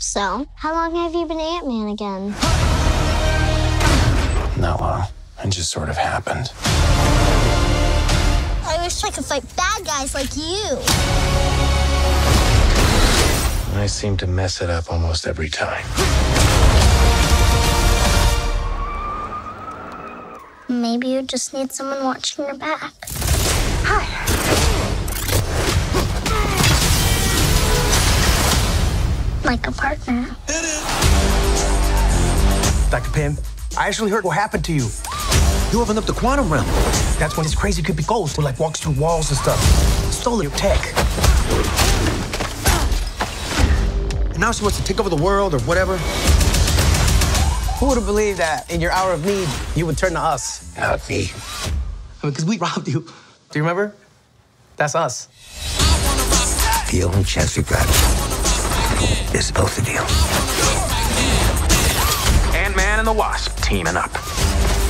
So, how long have you been Ant-Man again? Not long. It just sort of happened. I wish I could fight bad guys like you. I seem to mess it up almost every time. Maybe you just need someone watching your back. Hi. Like a partner. Dr. Pym, I actually heard what happened to you. You opened up the quantum realm. That's when his crazy creepy ghost who like walks through walls and stuff. Stole your tech. And now she wants to take over the world or whatever. Who would have believed that in your hour of need, you would turn to us? Not me. Because we robbed you. Do you remember? That's us. The only chance we've got is both the deal. Ant-Man and the Wasp teaming up.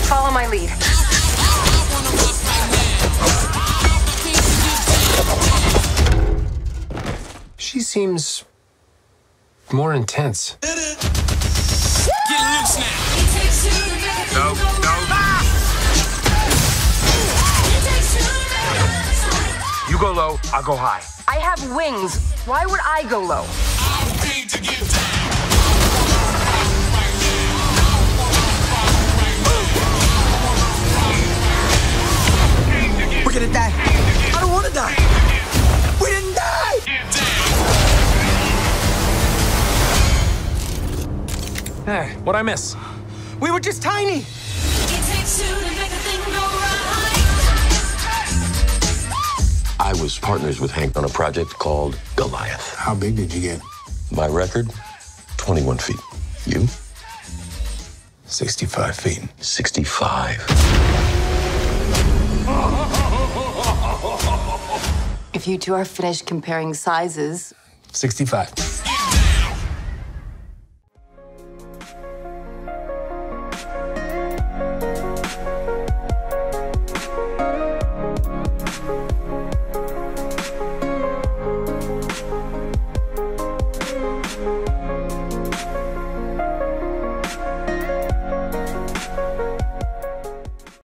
Follow my lead. She seems more intense. Get loose now. No, no. Ah! You go low, I'll go high. I have wings. Why would I go low? To get down. We're gonna die. I don't want to die. We didn't die. Hey, what'd I miss? We were just tiny. It takes two to make a thing go right. I was partners with Hank on a project called Goliath. How big did you get? My record, 21 feet. You? 65 feet. 65. If you two are finished comparing sizes... 65.